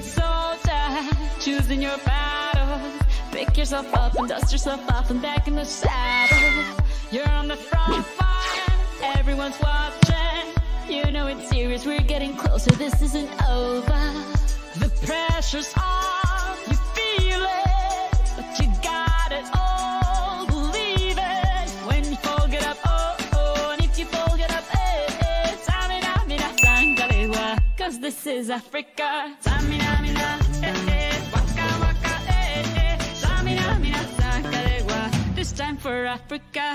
good soldier, choosing your battles. Pick yourself up and dust yourself off and back in the saddle. You're on the front line, everyone's watching. You know it's serious, we're getting closer, this isn't over. The pressure's on, you feel it, but you got it all, believe it. When you fold it up, oh, oh, and if you fold it up, eh, eh. Tsamina, mina, sangalewa, 'cause this is Africa. Tsamina, mina, eh, eh, waka, waka, eh, eh. Tsamina, mina, sangalewa, this time for Africa.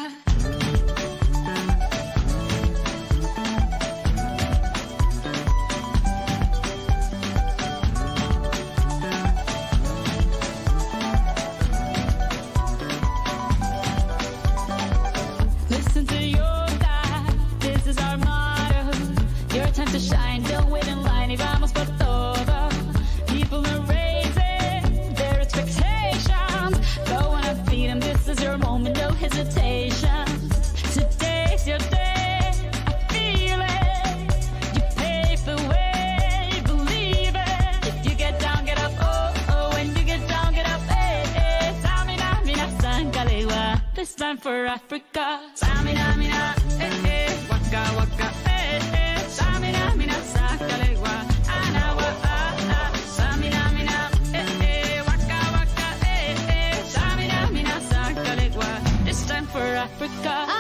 This time for Africa. Tsamina, mina, eh, eh, waka, waka, eh, eh. Tsamina, mina, sakalewa, anawa, ah, ah. Tsamina, mina, eh, eh, waka, waka, eh, eh. Tsamina, mina, sakalewa, this time for Africa.